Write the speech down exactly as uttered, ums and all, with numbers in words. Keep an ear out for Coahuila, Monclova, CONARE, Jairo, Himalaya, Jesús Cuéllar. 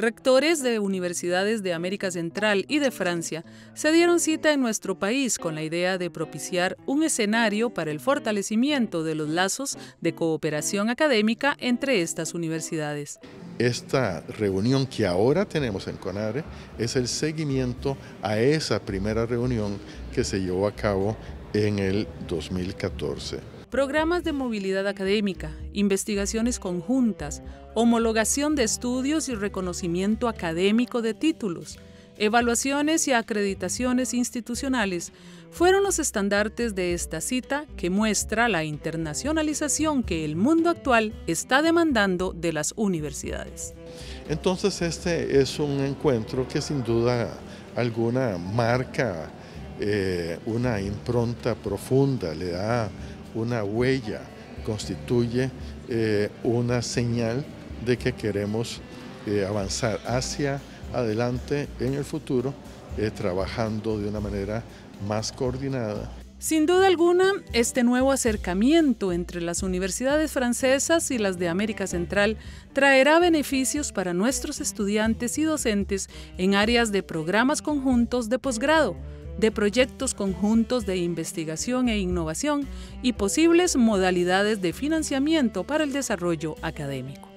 Rectores de universidades de América Central y de Francia se dieron cita en nuestro país con la idea de propiciar un escenario para el fortalecimiento de los lazos de cooperación académica entre estas universidades. Esta reunión que ahora tenemos en CONARE es el seguimiento a esa primera reunión que se llevó a cabo en el dos mil catorce. Programas de movilidad académica, investigaciones conjuntas, homologación de estudios y reconocimiento académico de títulos, evaluaciones y acreditaciones institucionales fueron los estandartes de esta cita que muestra la internacionalización que el mundo actual está demandando de las universidades. Entonces este es un encuentro que sin duda alguna marca eh, una impronta profunda, le da una huella, constituye eh, una señal de que queremos eh, avanzar hacia adelante en el futuro, eh, trabajando de una manera más coordinada. Sin duda alguna, este nuevo acercamiento entre las universidades francesas y las de América Central traerá beneficios para nuestros estudiantes y docentes en áreas de programas conjuntos de posgrado, de proyectos conjuntos de investigación e innovación y posibles modalidades de financiamiento para el desarrollo académico.